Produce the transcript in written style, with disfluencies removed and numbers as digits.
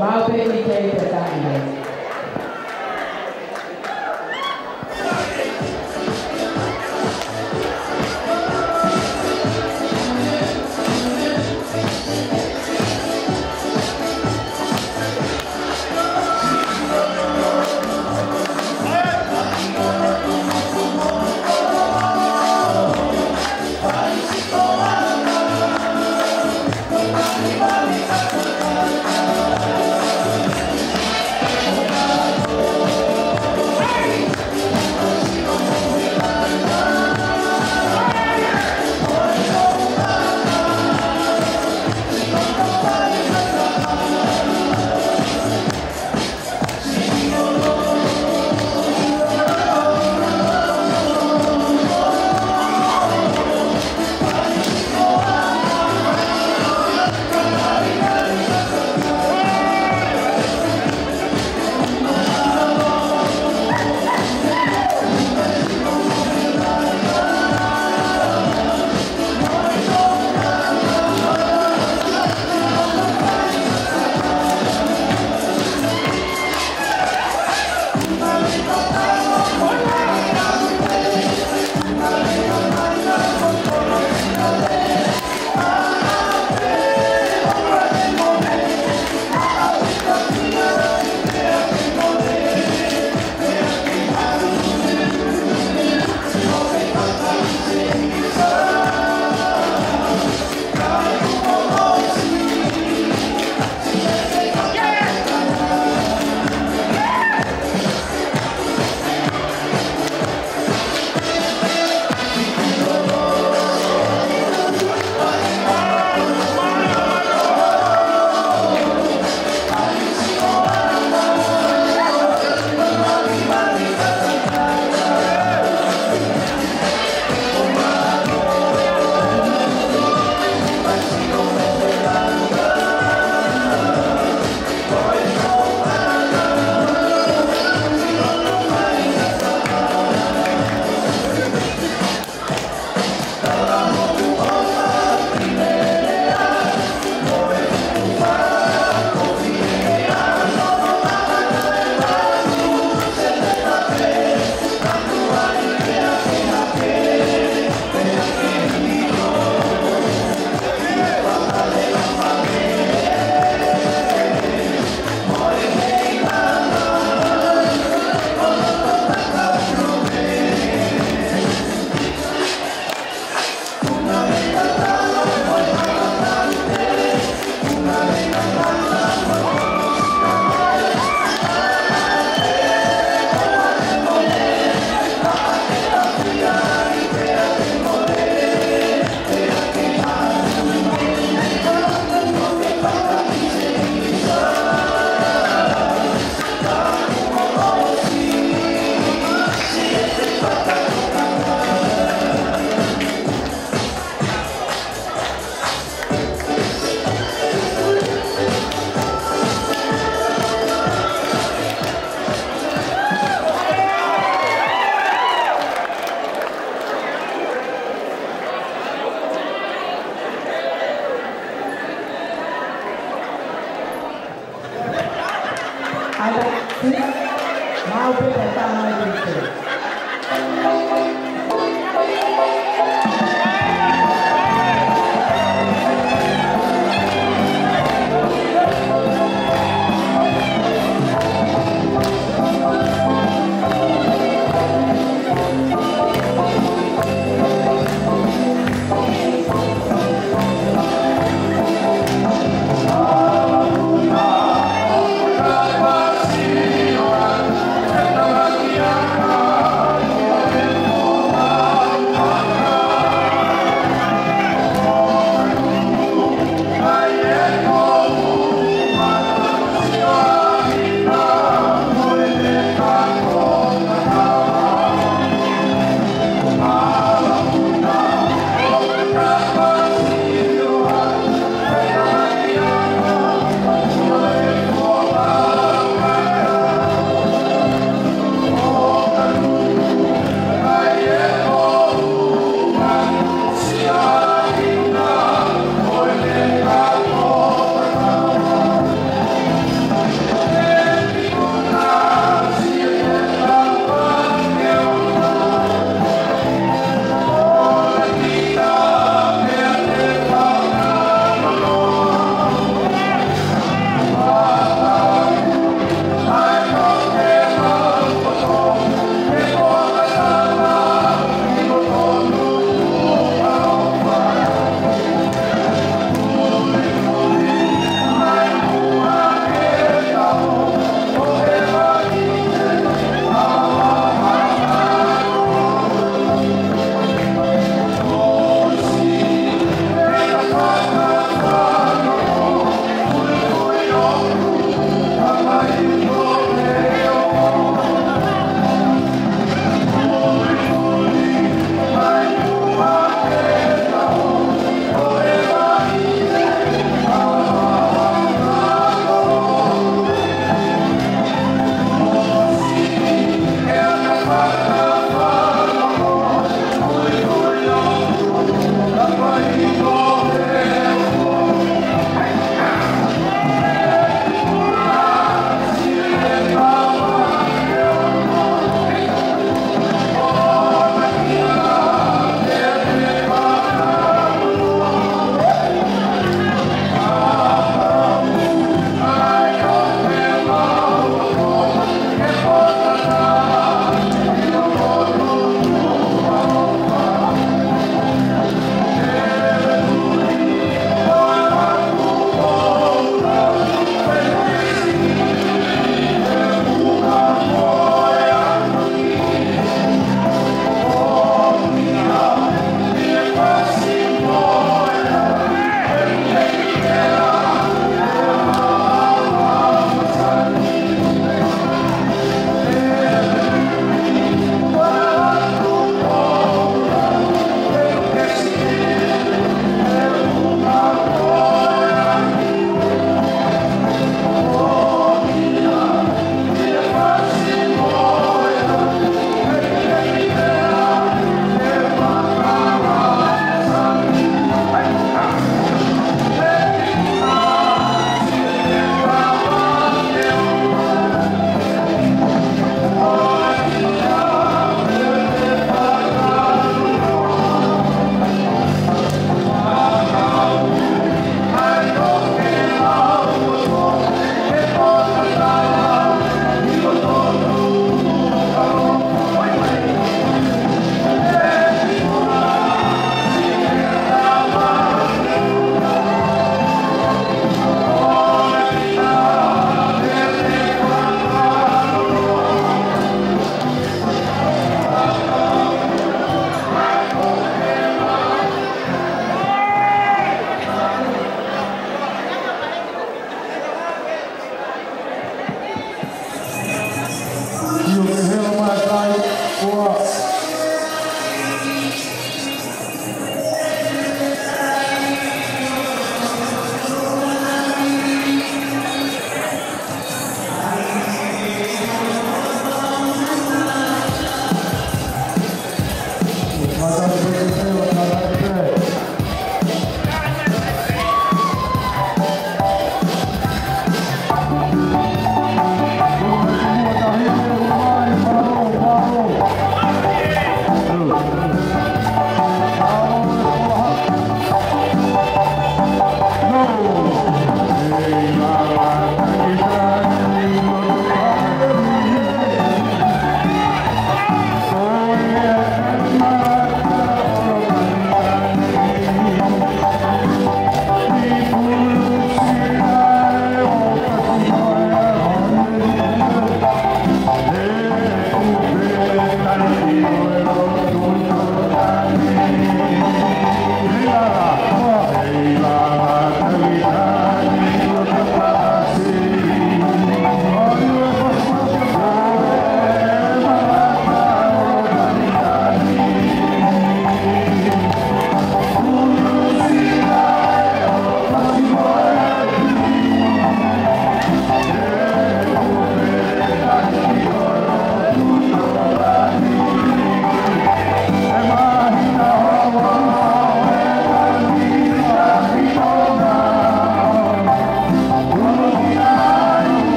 My baby came to die. I don't think I'll be a family.